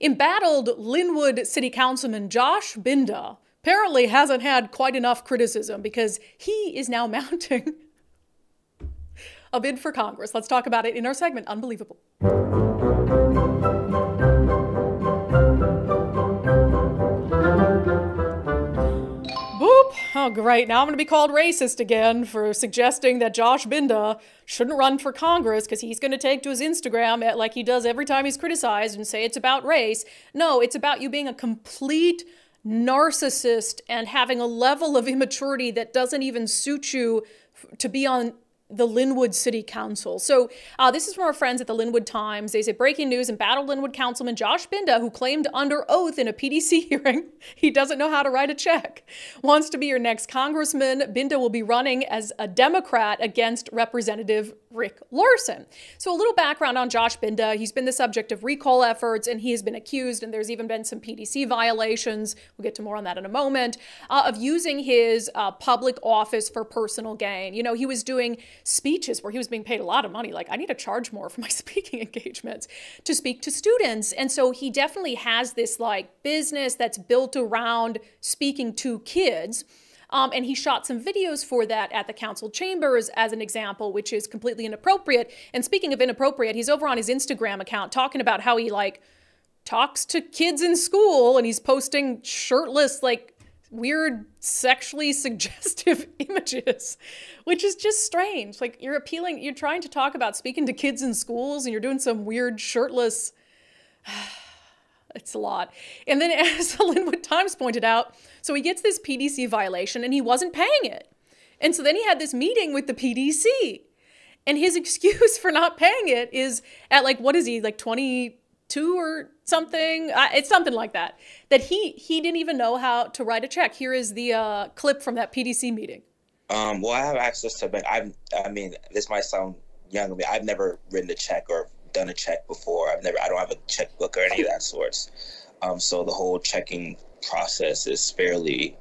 Embattled Lynnwood City Councilman Josh Binda apparently hasn't had quite enough criticism because he is now mounting a bid for Congress. Let's talk about it in our segment, Unbelievable. Boop. Oh, great. Now I'm going to be called racist again for suggesting that Josh Binda shouldn't run for Congress because he's going to take to his Instagram like he does every time he's criticized and say it's about race. No, it's about you being a complete narcissist and having a level of immaturity that doesn't even suit you to be on the Lynnwood City Council. So this is from our friends at the Lynnwood Times. They say, breaking news, embattled Lynnwood Councilman Josh Binda, who claimed under oath in a PDC hearing he doesn't know how to write a check, wants to be your next congressman. Binda will be running as a Democrat against Representative Rick Larson. So a little background on Josh Binda. He's been the subject of recall efforts, and he has been accused, and there's even been some PDC violations, we'll get to more on that in a moment, of using his public office for personal gain. You know, he was doing speeches where he was being paid a lot of money, like, I need to charge more for my speaking engagements, to speak to students. And so he definitely has this like business that's built around speaking to kids. And he shot some videos for that at the council chambers as an example, which is completely inappropriate. And speaking of inappropriate, he's over on his Instagram account talking about how he like talks to kids in school, and he's posting shirtless, like, weird sexually suggestive images, which is just strange. Like, you're trying to talk about speaking to kids in schools, and you're doing some weird shirtless, it's a lot. And then, as the Lynnwood Times pointed out, so he gets this PDC violation and he wasn't paying it. And so then he had this meeting with the PDC, and his excuse for not paying it is at like, what is he, like 22 or something? It's something like that, that he didn't even know how to write a check. Here is the clip from that PDC meeting. Well, I have access to, I mean, this might sound young to me. I've never written a check or done a check before. I don't have a checkbook or any of that sorts. So the whole checking process is fairly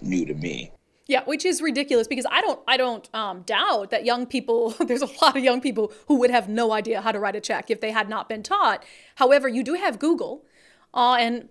new to me. Yeah, which is ridiculous, because I don't doubt that young people, there's a lot of young people who would have no idea how to write a check if they had not been taught. However, you do have Google, and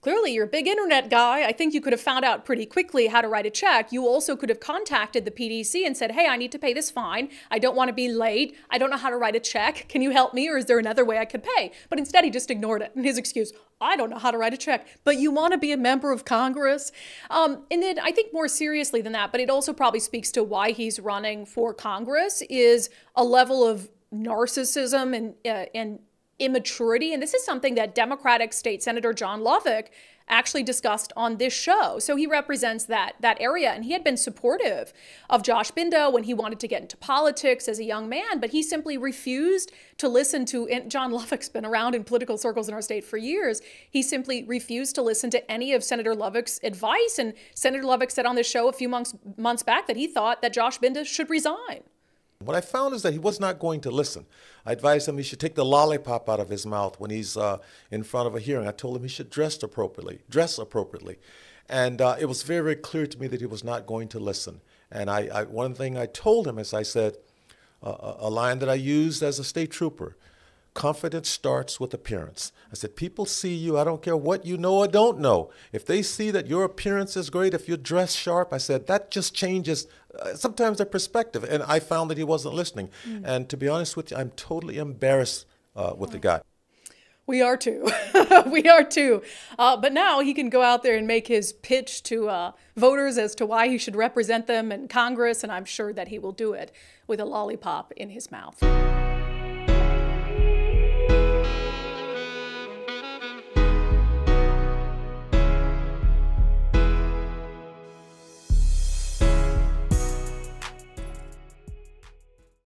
clearly you're a big internet guy. I think you could have found out pretty quickly how to write a check. You also could have contacted the PDC and said, hey, I need to pay this fine. I don't want to be late. I don't know how to write a check. Can you help me, or is there another way I could pay? But instead, he just ignored it. And his excuse, I don't know how to write a check, but you want to be a member of Congress. And then I think more seriously than that, but it also probably speaks to why he's running for Congress, is a level of narcissism and immaturity. And this is something that Democratic State Senator John Lovick actually discussed on this show. So he represents that area, and he had been supportive of Josh Binda when he wanted to get into politics as a young man, but he simply refused to listen to, and John Lovick's been around in political circles in our state for years, he simply refused to listen to any of Senator Lovick's advice. And Senator Lovick said on this show a few months back that he thought that Josh Binda should resign. What I found is that he was not going to listen. I advised him he should take the lollipop out of his mouth when he's in front of a hearing. I told him he should dress appropriately. And it was very, very clear to me that he was not going to listen. And one thing I told him is, I said, a line that I used as a state trooper, confidence starts with appearance. I said, people see you, I don't care what you know or don't know. If they see that your appearance is great, if you're dressed sharp, I said, that just changes sometimes their perspective. And I found that he wasn't listening. And to be honest with you, I'm totally embarrassed with the guy. We are too. We are too. But now he can go out there and make his pitch to voters as to why he should represent them in Congress, and I'm sure that he will do it with a lollipop in his mouth.